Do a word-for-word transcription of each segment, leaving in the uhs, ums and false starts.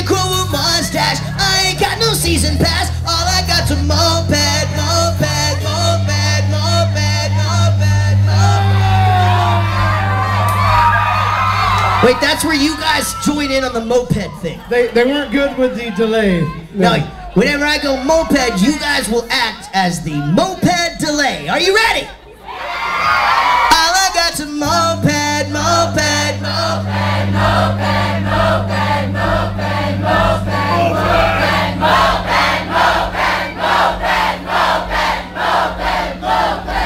be cool with mustache. I ain't got no season pass. All I got's a moped, moped, moped, moped, moped, moped. Wait, that's where you guys join in on the moped thing. They they weren't good with the delay. No. No, whenever I go moped, you guys will act as the moped delay. Are you ready? All I got's a moped, moped, moped, moped, moped, moped, moped, moped, moped, moped, moped, moped, moped, moped, moped, moped.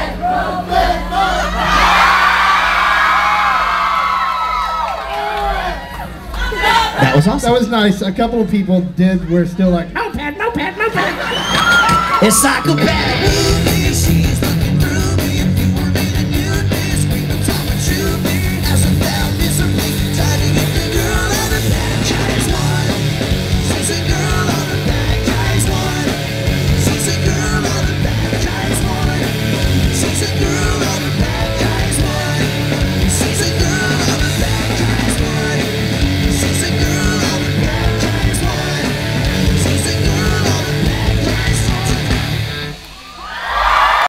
That was awesome. That was nice. A couple of people did. We're still like moped, moped, moped. It's psychopathic.